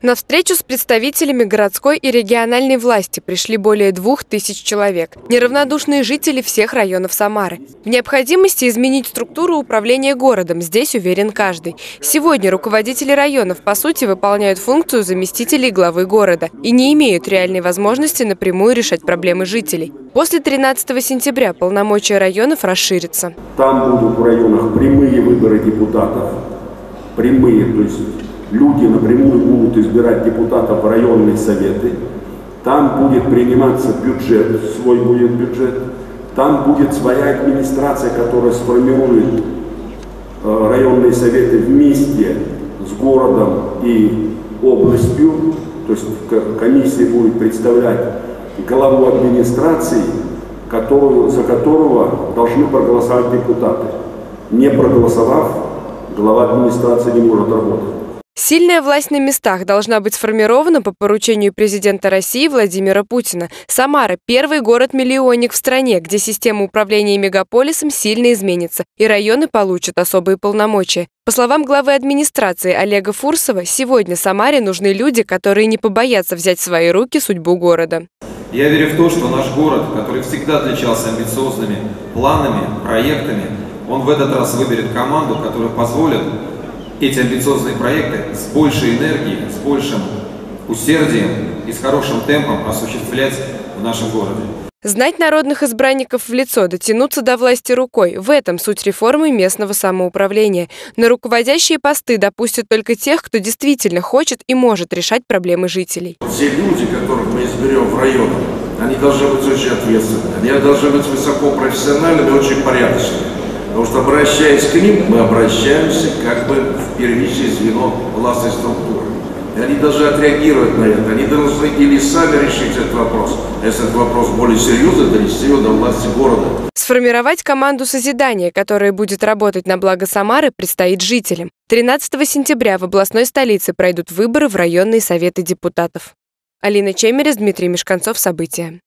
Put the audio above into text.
На встречу с представителями городской и региональной власти пришли более 2000 человек. Неравнодушные жители всех районов Самары. В необходимости изменить структуру управления городом здесь уверен каждый. Сегодня руководители районов, по сути, выполняют функцию заместителей главы города и не имеют реальной возможности напрямую решать проблемы жителей. После 13 сентября полномочия районов расширятся. Там будут в районах прямые выборы депутатов. Прямые, то есть люди напрямую будут избирать депутатов в районные советы, там будет приниматься бюджет, свой будет бюджет, там будет своя администрация, которая сформирует районные советы вместе с городом и областью, то есть комиссия будет представлять главу администрации, за которого должны проголосовать депутаты, не проголосовав, глава администрации не может работать. Сильная власть на местах должна быть сформирована по поручению президента России Владимира Путина. Самара – первый город-миллионник в стране, где система управления мегаполисом сильно изменится, и районы получат особые полномочия. По словам главы администрации Олега Фурсова, сегодня Самаре нужны люди, которые не побоятся взять в свои руки судьбу города. Я верю в то, что наш город, который всегда отличался амбициозными планами, проектами, он в этот раз выберет команду, которая позволит эти амбициозные проекты с большей энергией, с большим усердием и с хорошим темпом осуществлять в нашем городе. Знать народных избранников в лицо, дотянуться до власти рукой – в этом суть реформы местного самоуправления. На руководящие посты допустят только тех, кто действительно хочет и может решать проблемы жителей. Все люди, которых мы изберем в районах, они должны быть очень ответственными, они должны быть высокопрофессиональными и очень порядочными. Потому что, обращаясь к ним, мы обращаемся как бы в первичное звено властной структуры. И они должны отреагировать на это. Они должны или сами решить этот вопрос, если этот вопрос более серьезный, донести его до власти города. Сформировать команду созидания, которая будет работать на благо Самары, предстоит жителям. 13 сентября в областной столице пройдут выборы в районные советы депутатов. Алина Чемерес, Дмитрий Мешканцов. События.